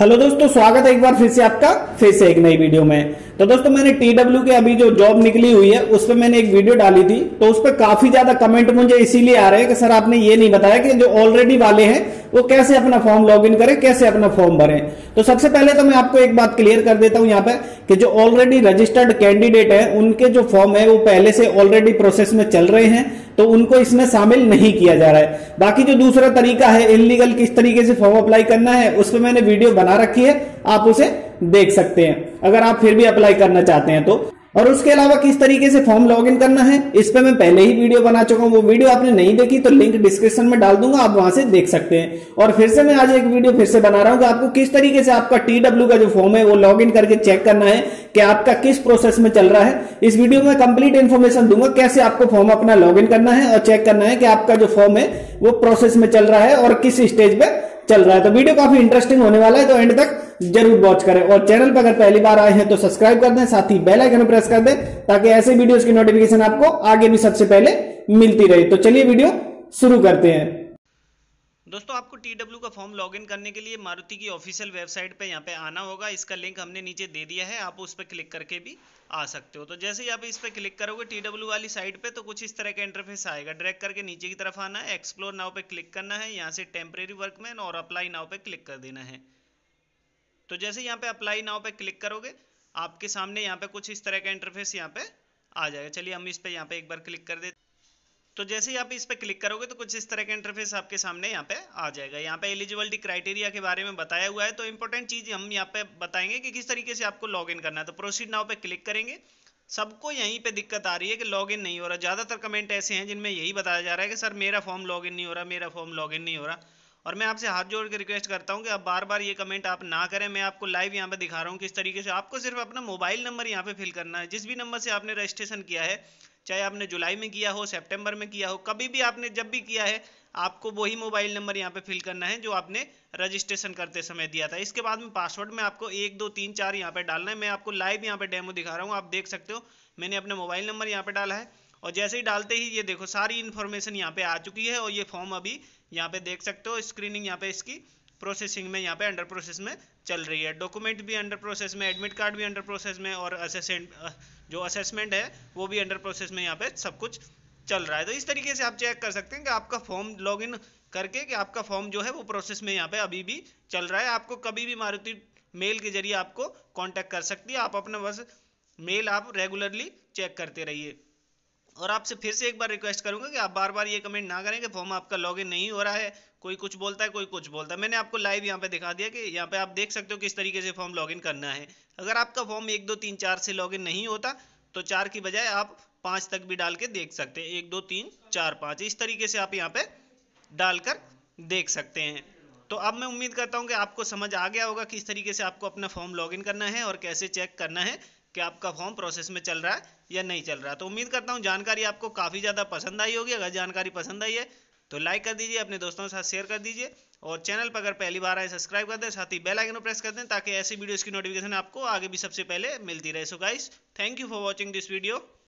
Hello दोस्तों, स्वागत है एक बार फिर से आपका फिर से एक नई वीडियो में। तो दोस्तों, मैंने टीडब्ल्यू के अभी जो जॉब निकली हुई है उस पर मैंने एक वीडियो डाली थी, तो उस पर काफी ज्यादा कमेंट मुझे इसीलिए आ रहे हैं कि सर आपने ये नहीं बताया कि जो ऑलरेडी वाले हैं वो कैसे अपना फॉर्म लॉगिन करें, कैसे अपना फॉर्म भरें। तो सबसे पहले तो मैं आपको एक बात क्लियर कर देता हूं यहाँ पे कि जो ऑलरेडी रजिस्टर्ड कैंडिडेट है उनके जो फॉर्म है वो पहले से ऑलरेडी प्रोसेस में चल रहे हैं, तो उनको इसमें शामिल नहीं किया जा रहा है। बाकी जो दूसरा तरीका है इलीगल किस तरीके से फॉर्म अप्लाई करना है उस पर मैंने वीडियो बना रखी है, आप उसे देख सकते हैं अगर आप फिर भी अप्लाई करना चाहते हैं तो। और उसके अलावा किस तरीके से फॉर्म लॉगिन करना है इस पे मैं पहले ही वीडियो बना चुका हूं, वो वीडियो आपने नहीं देखी तो लिंक डिस्क्रिप्शन में डाल दूंगा, आप वहां से देख सकते हैं। और फिर से मैं आज एक वीडियो फिर से बना रहा हूं कि आपको किस तरीके से आपका टीडब्ल्यू का जो फॉर्म है वो लॉगिन करके चेक करना है कि आपका किस प्रोसेस में चल रहा है। इस वीडियो में कंप्लीट इन्फॉर्मेशन दूंगा कैसे आपको फॉर्म अपना लॉगिन करना है और चेक करना है कि आपका जो फॉर्म है वो प्रोसेस में चल रहा है और किस स्टेज पे चल रहा है। तो वीडियो काफी इंटरेस्टिंग होने वाला है, तो एंड तक जरूर वॉच करें। और चैनल पर अगर पहली बार आए हैं तो सब्सक्राइब कर दें, साथ ही बेल आइकन प्रेस कर दें ताकि ऐसे वीडियोस की नोटिफिकेशन आपको आगे भी सबसे पहले मिलती रहे। तो चलिए वीडियो शुरू करते हैं। दोस्तों, आपको टीडब्ल्यू का फॉर्म लॉगिन करने के लिए मारुति की ऑफिशियल वेबसाइट पे यहाँ पे आना होगा। इसका लिंक हमने नीचे दे दिया है, आप उस पर क्लिक करके भी आ सकते हो। तो जैसे ही आप इस पर क्लिक करोगे टीडब्ल्यू वाली साइट पे, तो कुछ इस तरह का इंटरफेस आएगा। ड्रैग करके नीचे की तरफ आना है, एक्सप्लोर नाउ पे क्लिक करना है, यहाँ से टेम्परेरी वर्कमैन और अप्लाई नाउ पे क्लिक कर देना है। तो जैसे यहाँ पे अप्लाई नाउ पे क्लिक करोगे आपके सामने यहाँ पे कुछ इस तरह का इंटरफेस यहाँ पे आ जाएगा। चलिए हम इस पे यहाँ पे एक बार क्लिक कर देते। तो जैसे ही आप इस पे क्लिक करोगे तो कुछ इस तरह का इंटरफेस आपके सामने यहाँ पे आ जाएगा। यहाँ पे एलिजिबिलिटी क्राइटेरिया के बारे में बताया हुआ है, तो इंपॉर्टेंट चीज हम यहाँ पे बताएंगे कि किस तरीके से आपको लॉग इन करना है। तो प्रोसीड नाउ पे क्लिक करेंगे। सबको यहीं पे दिक्कत आ रही है कि लॉगिन नहीं हो रहा। ज्यादातर कमेंट ऐसे हैं जिनमें यही बताया जा रहा है कि सर मेरा फॉर्म लॉगिन नहीं हो रहा, मेरा फॉर्म लॉगिन नहीं हो रहा। और मैं आपसे हाथ जोड़ के रिक्वेस्ट करता हूं कि आप बार बार ये कमेंट आप ना करें। मैं आपको लाइव यहाँ पे दिखा रहा हूँ किस तरीके से आपको सिर्फ अपना मोबाइल नंबर यहाँ पे फिल करना है। जिस भी नंबर से आपने रजिस्ट्रेशन किया है, चाहे आपने जुलाई में किया हो, सितंबर में किया हो, कभी भी आपने जब भी किया है, आपको वही मोबाइल नंबर यहाँ पे फिल करना है जो आपने रजिस्ट्रेशन करते समय दिया था। इसके बाद में पासवर्ड में आपको 1 2 3 4 यहाँ पे डालना है। मैं आपको लाइव यहाँ पे डेमो दिखा रहा हूँ, आप देख सकते हो मैंने अपना मोबाइल नंबर यहाँ पे डाला है। और जैसे ही डालते ही ये देखो सारी इन्फॉर्मेशन यहाँ पे आ चुकी है और ये फॉर्म अभी यहाँ पे देख सकते हो स्क्रीनिंग यहाँ पे इसकी प्रोसेसिंग में, यहाँ पे अंडर प्रोसेस में चल रही है। डॉक्यूमेंट भी अंडर प्रोसेस में, एडमिट कार्ड भी अंडर प्रोसेस में, और जो असेसमेंट है वो भी अंडर प्रोसेस में यहाँ पे सब कुछ चल रहा है। तो इस तरीके से आप चेक कर सकते हैं कि आपका फॉर्म लॉग इन करके कि आपका फॉर्म जो है वो प्रोसेस में यहाँ पे अभी भी चल रहा है। आपको कभी भी मारुति मेल के जरिए आपको कॉन्टैक्ट कर सकती है। आप अपना बस मेल आप रेगुलरली चेक करते रहिए। और आपसे फिर से एक बार रिक्वेस्ट करूंगा कि आप बार बार ये कमेंट ना करें कि फॉर्म आपका लॉगिन नहीं हो रहा है, कोई कुछ बोलता है कोई कुछ बोलता है। मैंने आपको लाइव यहाँ पे दिखा दिया कि यहाँ पे आप देख सकते हो किस तरीके से फॉर्म लॉगिन करना है। अगर आपका फॉर्म 1 2 3 4 से लॉगिन नहीं होता तो 4 की बजाय आप 5 तक भी डाल के देख सकते हैं। 1 2 3 4 5 इस तरीके से आप यहाँ पे डालकर देख सकते हैं। तो अब मैं उम्मीद करता हूँ कि आपको समझ आ गया होगा किस तरीके से आपको अपना फॉर्म लॉगिन करना है और कैसे चेक करना है कि आपका फॉर्म प्रोसेस में चल रहा है या नहीं चल रहा। तो उम्मीद करता हूं जानकारी आपको काफ़ी ज़्यादा पसंद आई होगी। अगर जानकारी पसंद आई है तो लाइक कर दीजिए, अपने दोस्तों के साथ शेयर कर दीजिए, और चैनल पर अगर पहली बार आए सब्सक्राइब कर दें, साथ ही बेल आइकन को प्रेस कर दें ताकि ऐसी वीडियोज़ की नोटिफिकेशन आपको आगे भी सबसे पहले मिलती रहे। So guys, thank you for watching this video.